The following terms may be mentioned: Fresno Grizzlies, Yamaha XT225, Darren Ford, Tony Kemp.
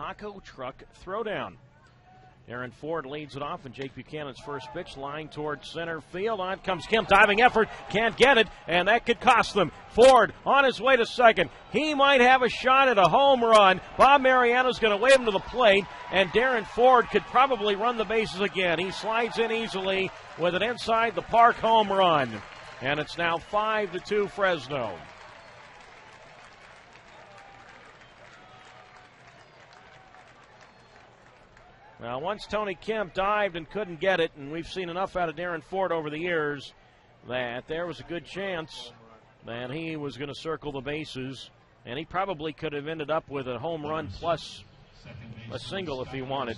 Taco Truck Throwdown. Darren Ford leads it off, and Jake Buchanan's first pitch lying towards center field. On comes Kemp, diving effort, can't get it, and that could cost them. Ford on his way to second. He might have a shot at a home run. Bob Mariano's going to wave him to the plate, and Darren Ford could probably run the bases again. He slides in easily with an inside the park home run, and it's now 5-2 Fresno. Now, once Tony Kemp dived and couldn't get it, and we've seen enough out of Darren Ford over the years that there was a good chance that he was going to circle the bases, and he probably could have ended up with a home run plus a single if he wanted.